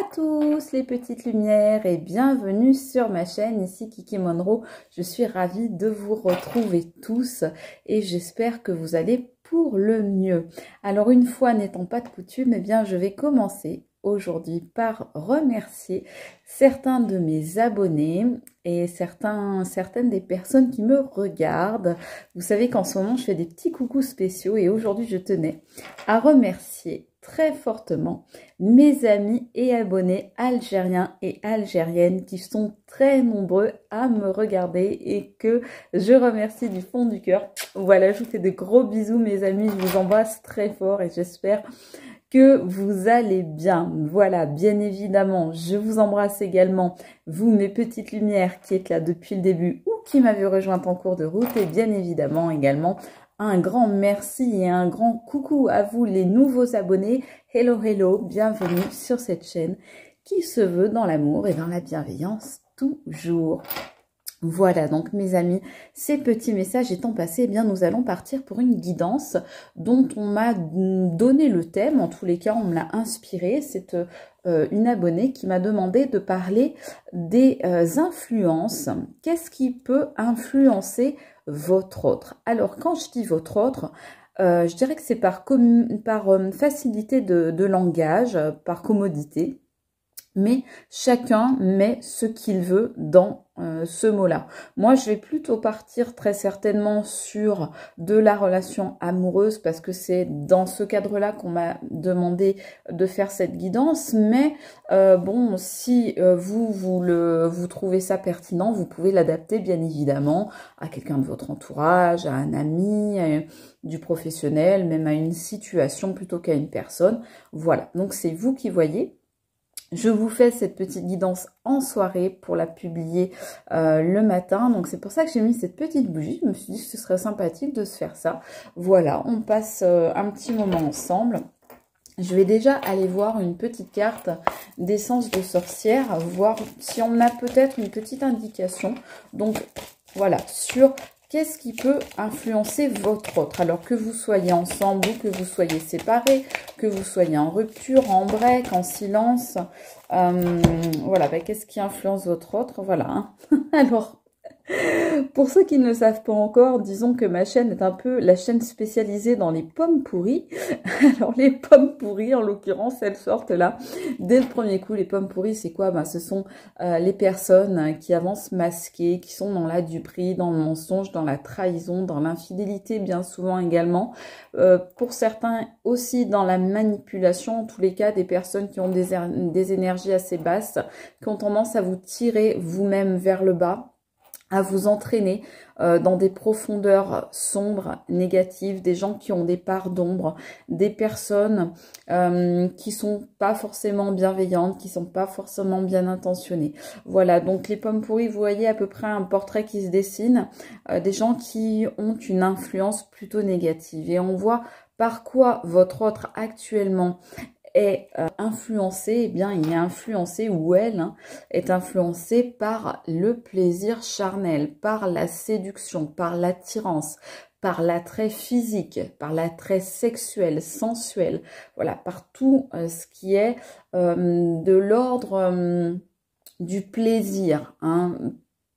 à tous les petites lumières et bienvenue sur ma chaîne, ici Kiki Monroe. Je suis ravie de vous retrouver tous et j'espère que vous allez pour le mieux. Alors une fois n'étant pas de coutume, eh bien je vais commencer aujourd'hui par remercier certains de mes abonnés et certaines des personnes qui me regardent. Vous savez qu'en ce moment je fais des petits coucous spéciaux et aujourd'hui je tenais à remercier très fortement mes amis et abonnés algériens et algériennes qui sont très nombreux à me regarder et que je remercie du fond du cœur. Voilà, je vous fais de gros bisous mes amis, je vous embrasse très fort et j'espère que vous allez bien. Voilà, bien évidemment, je vous embrasse également, vous mes petites lumières qui êtes là depuis le début ou qui m'avez rejointe en cours de route, et bien évidemment également un grand merci et un grand coucou à vous les nouveaux abonnés. Hello, hello, bienvenue sur cette chaîne qui se veut dans l'amour et dans la bienveillance toujours. Voilà donc mes amis, ces petits messages étant passés, eh bien nous allons partir pour une guidance dont on m'a donné le thème, en tous les cas on me l'a inspiré, c'est une abonnée qui m'a demandé de parler des influences. Qu'est-ce qui peut influencer votre autre? Alors quand je dis votre autre, je dirais que c'est par facilité de langage, par commodité. Mais chacun met ce qu'il veut dans ce mot-là. Moi, je vais plutôt partir très certainement sur de la relation amoureuse parce que c'est dans ce cadre-là qu'on m'a demandé de faire cette guidance. Mais bon, si vous trouvez ça pertinent, vous pouvez l'adapter bien évidemment à quelqu'un de votre entourage, à un ami, à du professionnel, même à une situation plutôt qu'à une personne. Voilà, donc c'est vous qui voyez. Je vous fais cette petite guidance en soirée pour la publier le matin. Donc, c'est pour ça que j'ai mis cette petite bougie. Je me suis dit que ce serait sympathique de se faire ça. Voilà, on passe un petit moment ensemble. Je vais déjà aller voir une petite carte d'essence de sorcière, voir si on a peut-être une petite indication. Donc, voilà, sur qu'est-ce qui peut influencer votre autre. Alors, que vous soyez ensemble ou que vous soyez séparés, que vous soyez en rupture, en break, en silence, voilà, bah, qu'est-ce qui influence votre autre, voilà, hein. Alors, pour ceux qui ne le savent pas encore, disons que ma chaîne est un peu la chaîne spécialisée dans les pommes pourries. Alors, les pommes pourries, en l'occurrence, elles sortent là, dès le premier coup. Les pommes pourries, c'est quoi? Ben, ce sont les personnes qui avancent masquées, qui sont dans la duperie, dans le mensonge, dans la trahison, dans l'infidélité, bien souvent également. Pour certains, aussi dans la manipulation, en tous les cas, des personnes qui ont des énergies assez basses, qui ont tendance à vous tirer vous-même vers le bas, à vous entraîner dans des profondeurs sombres, négatives, des gens qui ont des parts d'ombre, des personnes qui sont pas forcément bienveillantes, qui sont pas forcément bien intentionnées. Voilà, donc les pommes pourries, vous voyez à peu près un portrait qui se dessine, des gens qui ont une influence plutôt négative. Et on voit par quoi votre autre actuellement est influencé, eh bien il est influencé ou elle hein, est influencé par le plaisir charnel, par la séduction, par l'attirance, par l'attrait physique, par l'attrait sexuel, sensuel, voilà, par tout ce qui est de l'ordre du plaisir. Hein.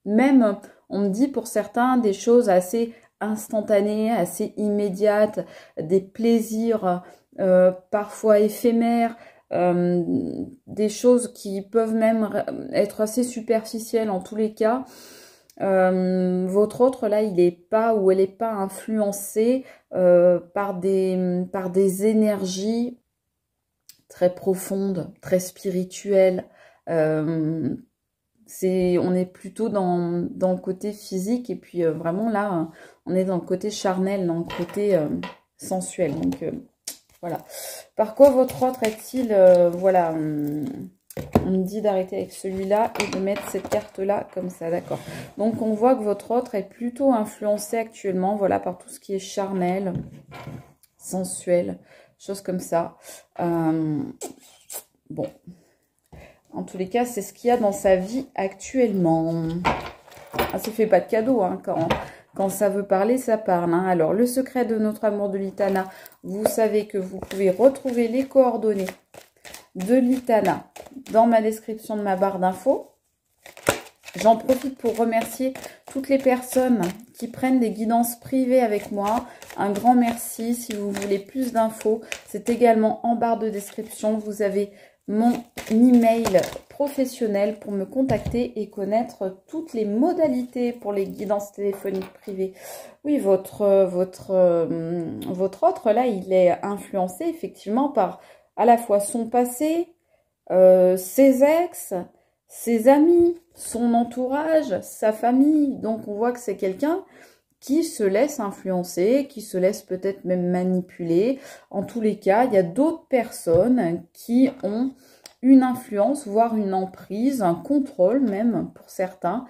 Même, on me dit pour certains des choses assez instantanées, assez immédiates, des plaisirs parfois éphémères, des choses qui peuvent même être assez superficielles. En tous les cas, votre autre là, il n'est pas ou elle n'est pas influencée par des énergies très profondes, très spirituelles. On est plutôt dans le côté physique et puis vraiment là, on est dans le côté charnel, dans le côté sensuel. Donc voilà. Par quoi votre autre est-il, voilà, on me dit d'arrêter avec celui-là et de mettre cette carte-là comme ça, d'accord. Donc, on voit que votre autre est plutôt influencé actuellement, voilà, par tout ce qui est charnel, sensuel, choses comme ça. Bon, en tous les cas, c'est ce qu'il y a dans sa vie actuellement. Ah, ça fait pas de cadeau, hein, quand ça veut parler, ça parle. Hein. Alors, le secret de notre amour de Lithana, vous savez que vous pouvez retrouver les coordonnées de Lithana dans ma description de ma barre d'infos. J'en profite pour remercier toutes les personnes qui prennent des guidances privées avec moi. Un grand merci. Si vous voulez plus d'infos, c'est également en barre de description. Vous avez mon email professionnel pour me contacter et connaître toutes les modalités pour les guidances téléphoniques privées. Oui, votre autre, là, il est influencé effectivement par à la fois son passé, ses ex, ses amis, son entourage, sa famille. Donc, on voit que c'est quelqu'un qui se laisse influencer, qui se laisse peut-être même manipuler. En tous les cas, il y a d'autres personnes qui ont une influence, voire une emprise, un contrôle même pour certains,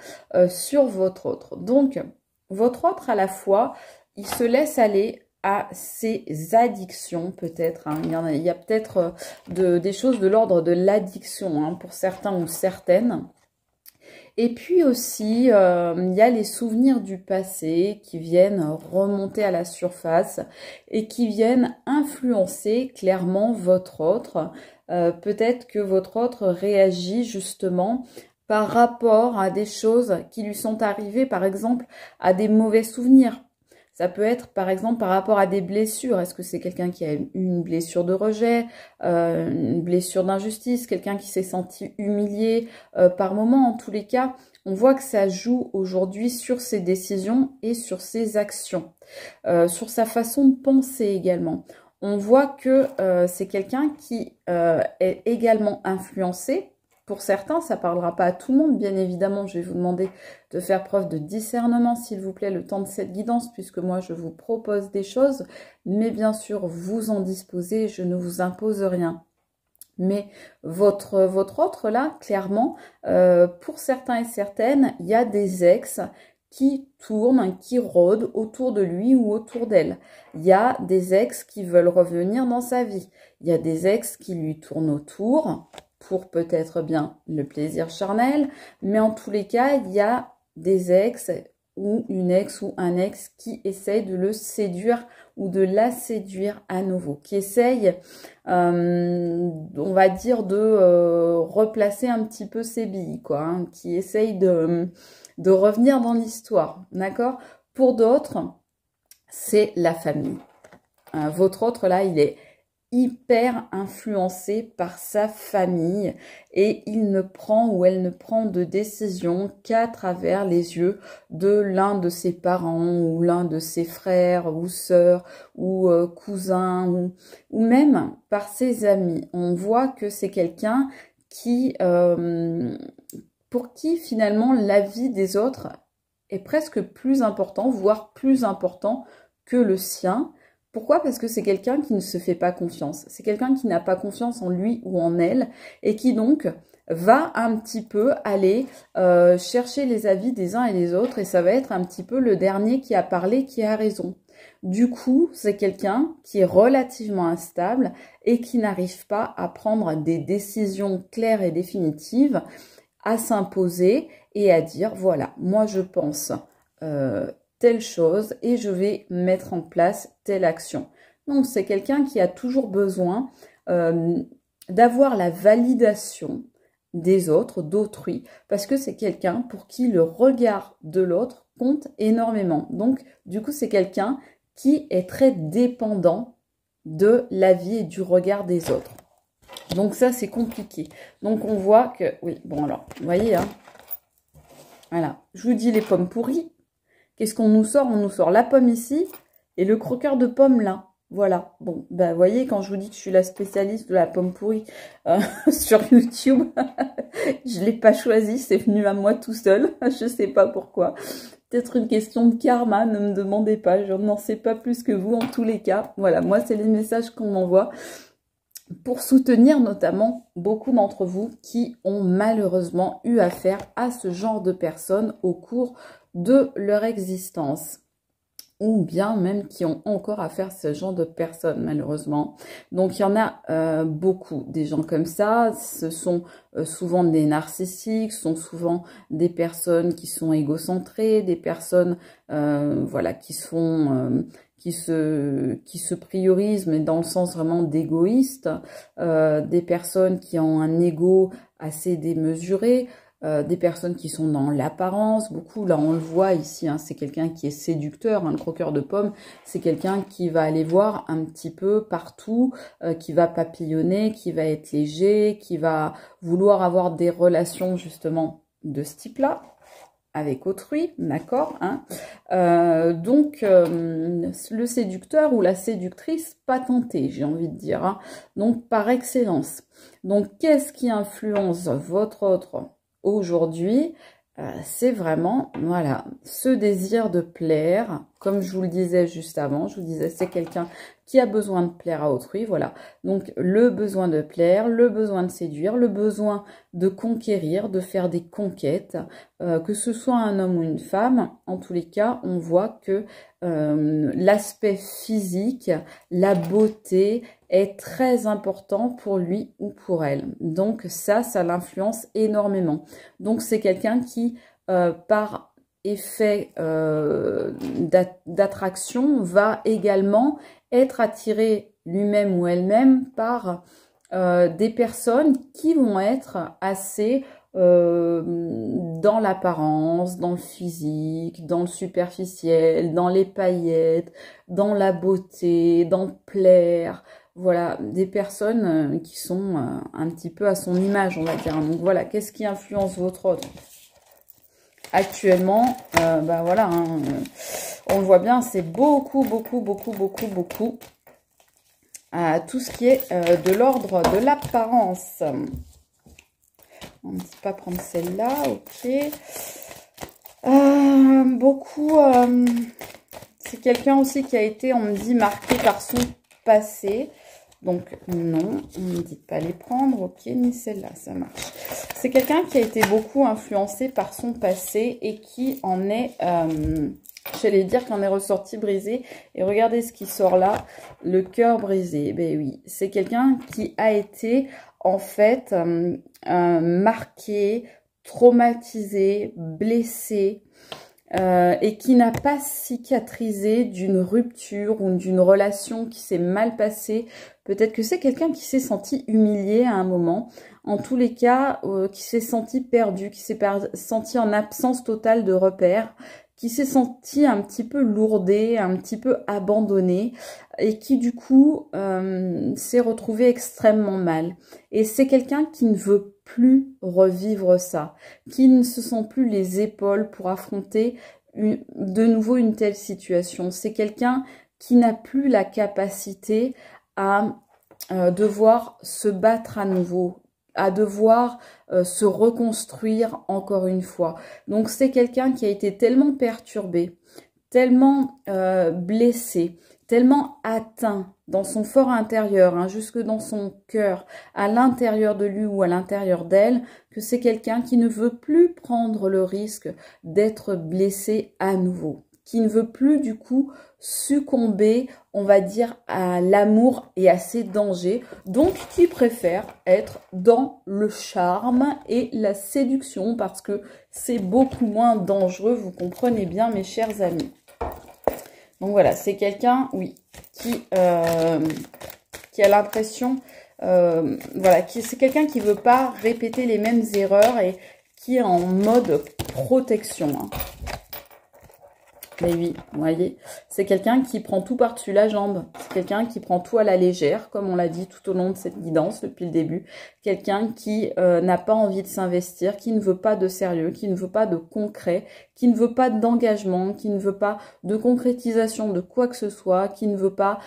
sur votre autre. Donc, votre autre, à la fois, il se laisse aller à ses addictions, peut-être, hein. Il y a peut-être des choses de l'ordre de l'addiction, hein, pour certains ou certaines. Et puis aussi, il y a les souvenirs du passé qui viennent remonter à la surface et qui viennent influencer clairement votre autre. Peut-être que votre autre réagit justement par rapport à des choses qui lui sont arrivées, par exemple à des mauvais souvenirs. Ça peut être, par exemple, par rapport à des blessures. Est-ce que c'est quelqu'un qui a eu une blessure de rejet, une blessure d'injustice, quelqu'un qui s'est senti humilié par moment? En tous les cas, on voit que ça joue aujourd'hui sur ses décisions et sur ses actions, sur sa façon de penser également. On voit que c'est quelqu'un qui est également influencé. Pour certains, ça ne parlera pas à tout le monde, bien évidemment. Je vais vous demander de faire preuve de discernement, s'il vous plaît, le temps de cette guidance, puisque moi, je vous propose des choses. Mais bien sûr, vous en disposez, je ne vous impose rien. Mais votre autre, là, clairement, pour certains et certaines, il y a des ex qui tournent, qui rôdent autour de lui ou autour d'elle. Il y a des ex qui veulent revenir dans sa vie. Il y a des ex qui lui tournent autour, pour peut-être bien le plaisir charnel, mais en tous les cas, il y a des ex ou une ex ou un ex qui essaye de le séduire ou de la séduire à nouveau, qui essaye, on va dire, de replacer un petit peu ses billes, quoi, hein, qui essaye de revenir dans l'histoire, d'accord? Pour d'autres, c'est la famille. Votre autre, là, il est hyper influencé par sa famille et il ne prend ou elle ne prend de décision qu'à travers les yeux de l'un de ses parents ou l'un de ses frères ou sœurs ou cousins ou même par ses amis. On voit que c'est quelqu'un qui pour qui finalement la vie des autres est presque plus important, voire plus important que le sien. Pourquoi? Parce que c'est quelqu'un qui ne se fait pas confiance. C'est quelqu'un qui n'a pas confiance en lui ou en elle et qui donc va un petit peu aller chercher les avis des uns et des autres, et ça va être un petit peu le dernier qui a parlé, qui a raison. Du coup, c'est quelqu'un qui est relativement instable et qui n'arrive pas à prendre des décisions claires et définitives, à s'imposer et à dire « voilà, moi je pense telle chose et je vais mettre en place telle action ». Donc, c'est quelqu'un qui a toujours besoin d'avoir la validation des autres, d'autrui, parce que c'est quelqu'un pour qui le regard de l'autre compte énormément. Donc, du coup, c'est quelqu'un qui est très dépendant de l'avis et du regard des autres. Donc, ça, c'est compliqué. Donc, on voit que... Oui, bon, alors, vous voyez, hein, voilà, je vous dis les pommes pourries. Qu'est-ce qu'on nous sort? On nous sort la pomme ici et le croqueur de pomme là. Voilà. Bon, bah vous voyez, quand je vous dis que je suis la spécialiste de la pomme pourrie sur YouTube, je ne l'ai pas choisi, c'est venu à moi tout seul. Je ne sais pas pourquoi. Peut-être une question de karma, ne me demandez pas. Je n'en sais pas plus que vous en tous les cas. Voilà, moi, c'est les messages qu'on m'envoie pour soutenir notamment beaucoup d'entre vous qui ont malheureusement eu affaire à ce genre de personnes au cours de leur existence, ou bien même qui ont encore affaire à ce genre de personnes malheureusement. Donc il y en a beaucoup, des gens comme ça. Ce sont souvent des narcissiques, ce sont souvent des personnes qui sont égocentrées, des personnes voilà, qui sont qui se priorisent, mais dans le sens vraiment d'égoïste, des personnes qui ont un ego assez démesuré, des personnes qui sont dans l'apparence, beaucoup, là on le voit ici, hein, c'est quelqu'un qui est séducteur, hein, le croqueur de pommes, c'est quelqu'un qui va aller voir un petit peu partout, qui va papillonner, qui va être léger, qui va vouloir avoir des relations justement de ce type-là, avec autrui, d'accord, hein. Le séducteur ou la séductrice patentée, j'ai envie de dire, hein, donc par excellence. Donc qu'est-ce qui influence votre autre aujourd'hui? C'est vraiment, voilà, ce désir de plaire, comme je vous le disais juste avant, je vous disais c'est quelqu'un qui a besoin de plaire à autrui, voilà. Donc le besoin de plaire, le besoin de séduire, le besoin de conquérir, de faire des conquêtes, que ce soit un homme ou une femme, en tous les cas, on voit que l'aspect physique, la beauté est très important pour lui ou pour elle. Donc ça l'influence énormément. Donc c'est quelqu'un qui, par effet d'attraction, va également être attiré lui-même ou elle-même par des personnes qui vont être assez dans l'apparence, dans le physique, dans le superficiel, dans les paillettes, dans la beauté, dans plaire. Voilà, des personnes qui sont un petit peu à son image, on va dire. Donc voilà, qu'est-ce qui influence votre autre actuellement? Bah voilà, hein, on le voit bien, c'est beaucoup tout ce qui est de l'ordre de l'apparence. On ne dit pas prendre celle-là, ok. C'est quelqu'un aussi qui a été, on me dit, marqué par son passé, donc non, on ne dit pas les prendre, ok, ni celle-là, ça marche. C'est quelqu'un qui a été beaucoup influencé par son passé et qui en est, j'allais dire qu'en est ressorti brisé, et regardez ce qui sort là, le cœur brisé, ben oui, c'est quelqu'un qui a été en fait marqué, traumatisé, blessé, et qui n'a pas cicatrisé d'une rupture ou d'une relation qui s'est mal passée. Peut-être que c'est quelqu'un qui s'est senti humilié à un moment, en tous les cas, qui s'est senti perdu, qui s'est senti en absence totale de repères, qui s'est senti un petit peu lourdé, un petit peu abandonné, et qui du coup s'est retrouvé extrêmement mal. Et c'est quelqu'un qui ne veut plus revivre ça, qui ne se sent plus les épaules pour affronter de nouveau une telle situation. C'est quelqu'un qui n'a plus la capacité à devoir se battre à nouveau, à devoir se reconstruire encore une fois. Donc c'est quelqu'un qui a été tellement perturbé, tellement blessé, tellement atteint dans son fort intérieur, hein, jusque dans son cœur, à l'intérieur de lui ou à l'intérieur d'elle, que c'est quelqu'un qui ne veut plus prendre le risque d'être blessé à nouveau, qui ne veut plus du coup succomber, on va dire, à l'amour et à ses dangers, donc qui préfère être dans le charme et la séduction, parce que c'est beaucoup moins dangereux, vous comprenez bien mes chers amis. Donc voilà, c'est quelqu'un, oui, qui a l'impression, voilà, c'est quelqu'un qui ne veut pas répéter les mêmes erreurs et qui est en mode protection, hein. Mais oui, vous voyez, c'est quelqu'un qui prend tout par-dessus la jambe, c'est quelqu'un qui prend tout à la légère, comme on l'a dit tout au long de cette guidance depuis le début, quelqu'un qui n'a pas envie de s'investir, qui ne veut pas de sérieux, qui ne veut pas de concret, qui ne veut pas d'engagement, qui ne veut pas de concrétisation de quoi que ce soit, qui ne veut pas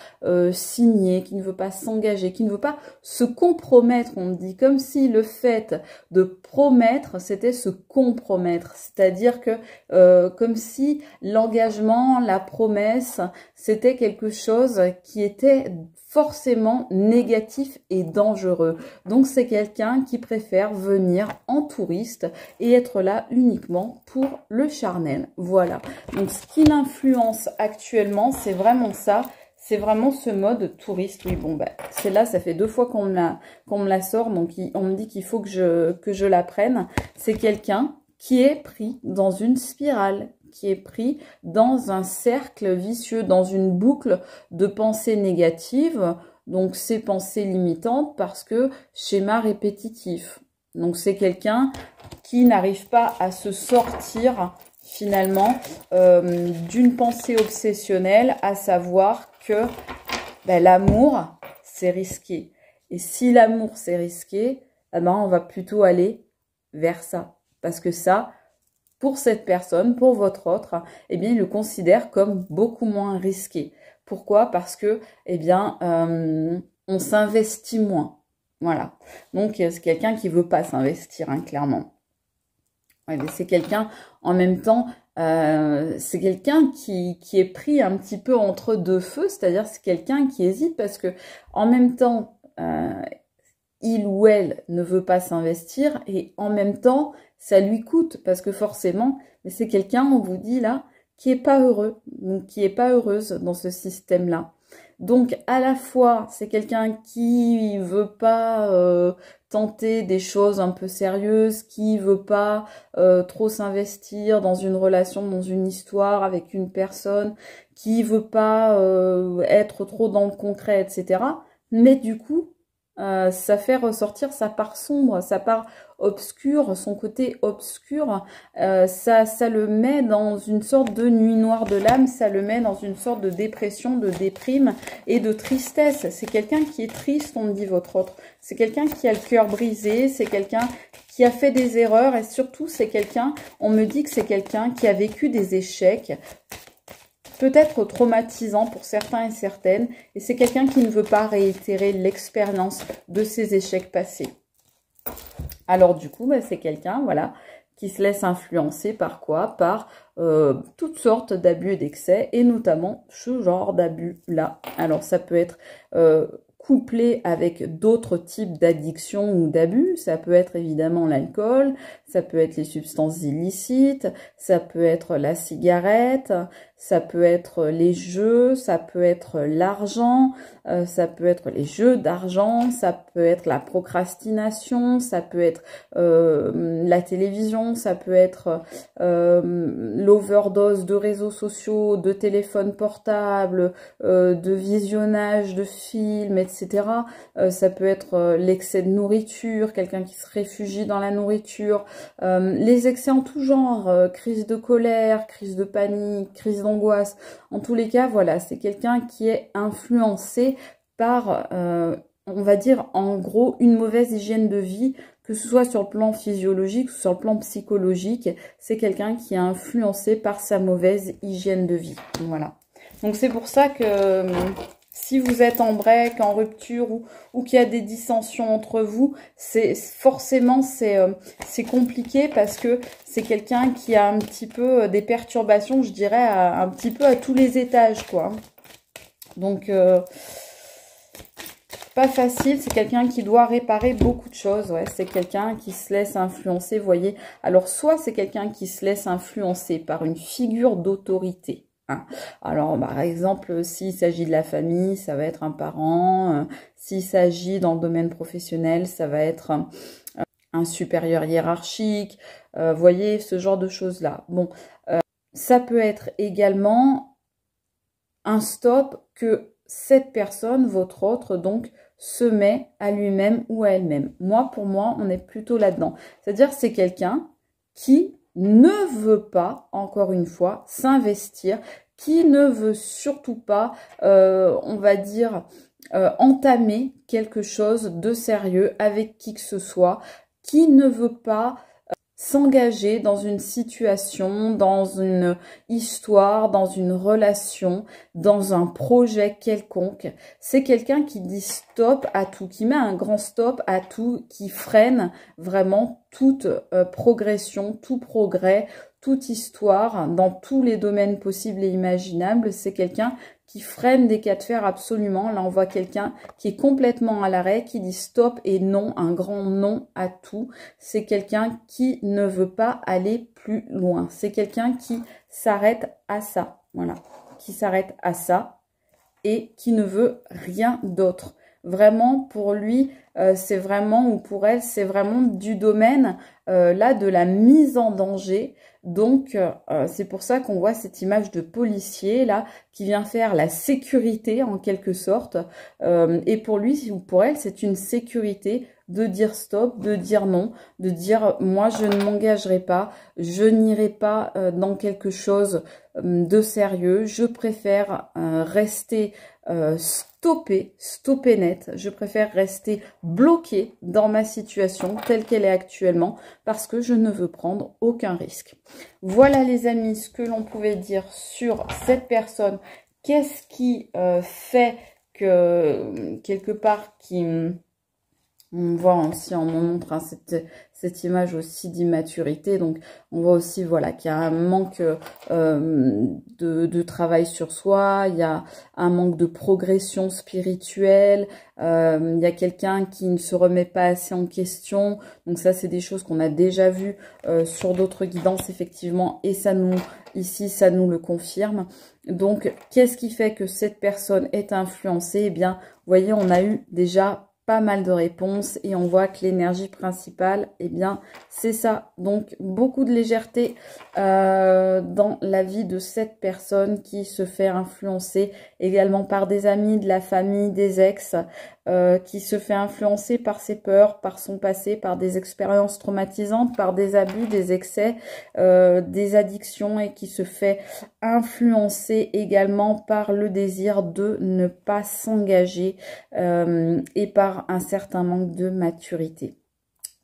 signer, qui ne veut pas s'engager, qui ne veut pas se compromettre, on me dit, comme si le fait de promettre, c'était se compromettre, c'est-à-dire que comme si l'engagement, la promesse, c'était quelque chose qui était forcément négatif et dangereux. Donc c'est quelqu'un qui préfère venir en touriste et être là uniquement pour le charnel. Voilà. Donc ce qui l'influence actuellement, c'est vraiment ça. C'est vraiment ce mode touriste. Oui, bon, bah, celle-là, ça fait 2 fois qu'on me la sort. Donc on me dit qu'il faut que je la prenne. C'est quelqu'un qui est pris dans une spirale, qui est pris dans un cercle vicieux, dans une boucle de pensées négatives, donc ces pensées limitantes parce que schéma répétitif. Donc c'est quelqu'un qui n'arrive pas à se sortir finalement d'une pensée obsessionnelle, à savoir que ben, l'amour c'est risqué. Et si l'amour c'est risqué, eh ben, on va plutôt aller vers ça. Parce que ça, pour cette personne, pour votre autre, eh bien, il le considère comme beaucoup moins risqué. Pourquoi? Parce que, eh bien, on s'investit moins. Voilà. Donc, c'est quelqu'un qui ne veut pas s'investir, hein, clairement. Ouais, c'est quelqu'un, en même temps, c'est quelqu'un qui est pris un petit peu entre deux feux, c'est-à-dire c'est quelqu'un qui hésite parce que, en même temps, il ou elle ne veut pas s'investir et en même temps, ça lui coûte parce que forcément, c'est quelqu'un, on vous dit là, qui n'est pas heureux, donc qui n'est pas heureuse dans ce système-là. Donc, à la fois, c'est quelqu'un qui veut pas tenter des choses un peu sérieuses, qui veut pas trop s'investir dans une relation, dans une histoire avec une personne, qui veut pas être trop dans le concret, etc. Mais du coup, ça fait ressortir sa part sombre, sa part obscure, son côté obscur, ça le met dans une sorte de nuit noire de l'âme, ça le met dans une sorte de dépression, de déprime et de tristesse. C'est quelqu'un qui est triste, on me dit votre autre. C'est quelqu'un qui a le cœur brisé, c'est quelqu'un qui a fait des erreurs et surtout c'est quelqu'un, on me dit que c'est quelqu'un qui a vécu des échecs, peut-être traumatisant pour certains et certaines, et c'est quelqu'un qui ne veut pas réitérer l'expérience de ses échecs passés. Alors du coup, bah, c'est quelqu'un voilà, qui se laisse influencer par quoi? Par toutes sortes d'abus et d'excès, et notamment ce genre d'abus-là. Alors ça peut être couplé avec d'autres types d'addictions ou d'abus, ça peut être évidemment l'alcool, ça peut être les substances illicites, ça peut être la cigarette, ça peut être les jeux, ça peut être l'argent, ça peut être les jeux d'argent, ça peut être la procrastination, ça peut être la télévision, ça peut être l'overdose de réseaux sociaux, de téléphones portables, de visionnage de films, etc. Ça peut être l'excès de nourriture, quelqu'un qui se réfugie dans la nourriture, les excès en tout genre, crise de colère, crise de panique, crise d'angoisse. En tous les cas, voilà, c'est quelqu'un qui est influencé par, on va dire en gros, une mauvaise hygiène de vie, que ce soit sur le plan physiologique ou sur le plan psychologique. C'est quelqu'un qui est influencé par sa mauvaise hygiène de vie. Voilà. Donc c'est pour ça que si vous êtes en break, en rupture ou qu'il y a des dissensions entre vous, c'est forcément c'est compliqué parce que c'est quelqu'un qui a un petit peu des perturbations, je dirais, un petit peu à tous les étages, quoi. Donc, pas facile, c'est quelqu'un qui doit réparer beaucoup de choses, ouais. C'est quelqu'un qui se laisse influencer, vous voyez. Alors, soit c'est quelqu'un qui se laisse influencer par une figure d'autorité. Alors, par exemple, s'il s'agit de la famille, ça va être un parent. S'il s'agit dans le domaine professionnel, ça va être un supérieur hiérarchique. Voyez, ce genre de choses-là. Bon, ça peut être également un stop que cette personne, votre autre, donc, se met à lui-même ou à elle-même. Moi, pour moi, on est plutôt là-dedans. C'est-à-dire, c'est quelqu'un qui ne veut pas, encore une fois, s'investir, qui ne veut surtout pas, on va dire, entamer quelque chose de sérieux avec qui que ce soit, qui ne veut pas s'engager dans une situation, dans une histoire, dans une relation, dans un projet quelconque. C'est quelqu'un qui dit stop à tout, qui met un grand stop à tout, qui freine vraiment toute progression, tout progrès, toute histoire, dans tous les domaines possibles et imaginables. C'est quelqu'un qui freine des cas de fer absolument. Là, on voit quelqu'un qui est complètement à l'arrêt, qui dit stop et non, un grand non à tout. C'est quelqu'un qui ne veut pas aller plus loin. C'est quelqu'un qui s'arrête à ça, voilà, qui s'arrête à ça et qui ne veut rien d'autre. Vraiment, pour lui, c'est vraiment, ou pour elle, c'est vraiment du domaine, là, de la mise en danger, Donc, c'est pour ça qu'on voit cette image de policier, là, qui vient faire la sécurité, en quelque sorte. Et pour lui ou pour elle, c'est une sécurité de dire stop, de dire non, de dire « moi, je ne m'engagerai pas, je n'irai pas dans quelque chose de sérieux, je préfère rester stoppé net, je préfère rester bloqué dans ma situation telle qu'elle est actuellement parce que je ne veux prendre aucun risque. » Voilà les amis ce que l'on pouvait dire sur cette personne. Qu'est-ce qui fait que quelque part qui... On voit aussi, on montre hein, cette image aussi d'immaturité. Donc, on voit aussi voilà, qu'il y a un manque de travail sur soi. Il y a un manque de progression spirituelle. Il y a quelqu'un qui ne se remet pas assez en question. Donc, ça, c'est des choses qu'on a déjà vues sur d'autres guidances, effectivement. Et ça nous, ici, ça nous le confirme. Donc, qu'est-ce qui fait que cette personne est influencée? Eh bien, vous voyez, on a eu déjà pas mal de réponses et on voit que l'énergie principale, eh bien, c'est ça. Donc, beaucoup de légèreté dans la vie de cette personne qui se fait influencer également par des amis, de la famille, des ex, qui se fait influencer par ses peurs, par son passé, par des expériences traumatisantes, par des abus, des excès, des addictions et qui se fait influencer également par le désir de ne pas s'engager et par un certain manque de maturité.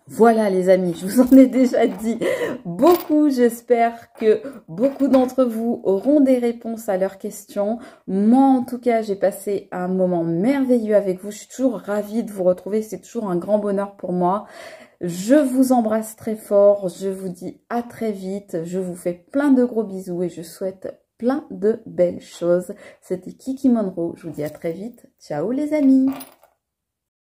Voilà les amis, je vous en ai déjà dit beaucoup, j'espère que beaucoup d'entre vous auront des réponses à leurs questions. Moi en tout cas, j'ai passé un moment merveilleux avec vous, je suis toujours ravie de vous retrouver, c'est toujours un grand bonheur pour moi. Je vous embrasse très fort, je vous dis à très vite, je vous fais plein de gros bisous et je souhaite plein de belles choses. C'était Kiki Monroe, je vous dis à très vite, ciao les amis.